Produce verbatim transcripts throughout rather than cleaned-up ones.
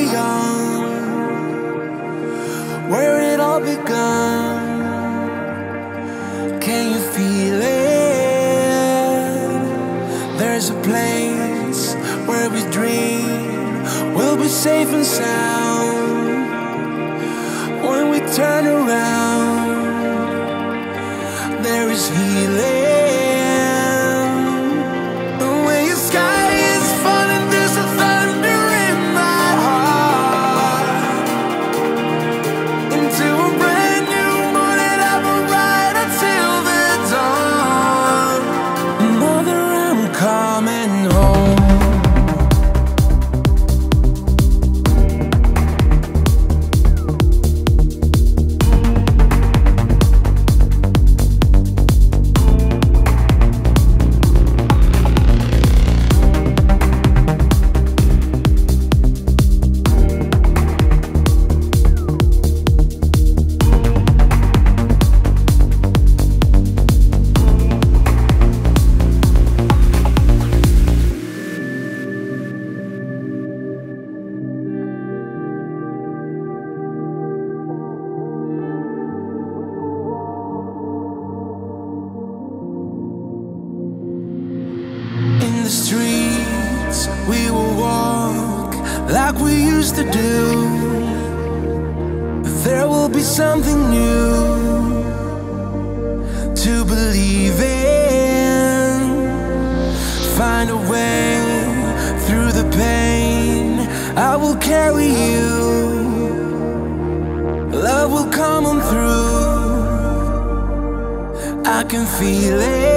were young, where it all began. Can you feel it? There's a place where we dream we'll be safe and sound. When we turn around, there is healing. Streets, we will walk like we used to do. There will be something new to believe in. Find a way through the pain. I will carry you. Love will come on through. I can feel it.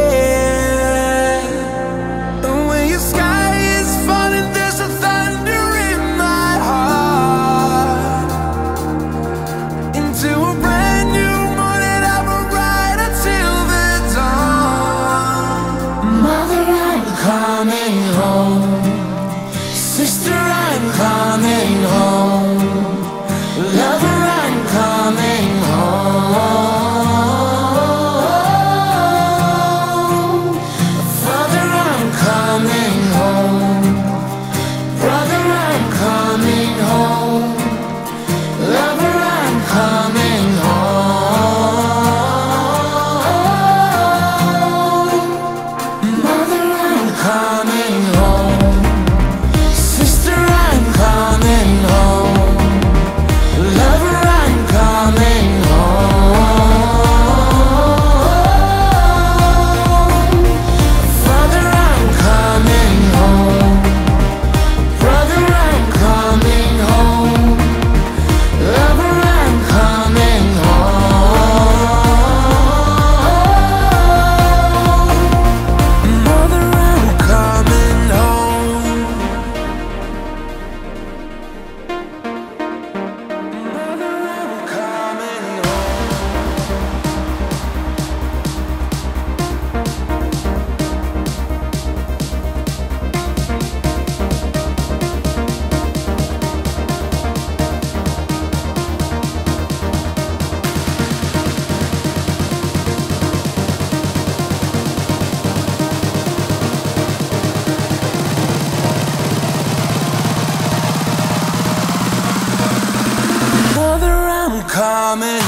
Coming home.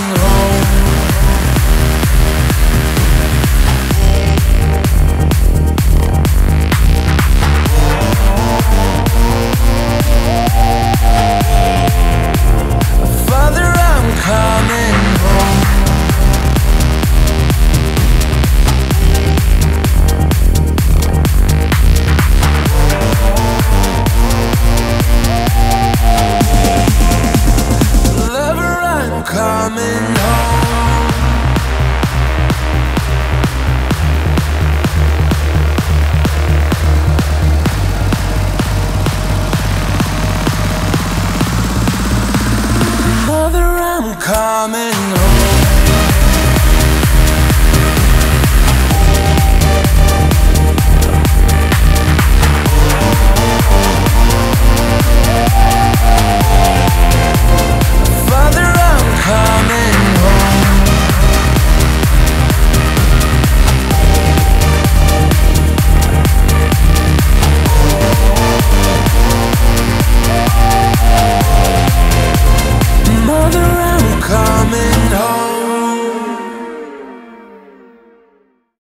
Father, I'm coming home. Coming home. Mother, I'm coming home.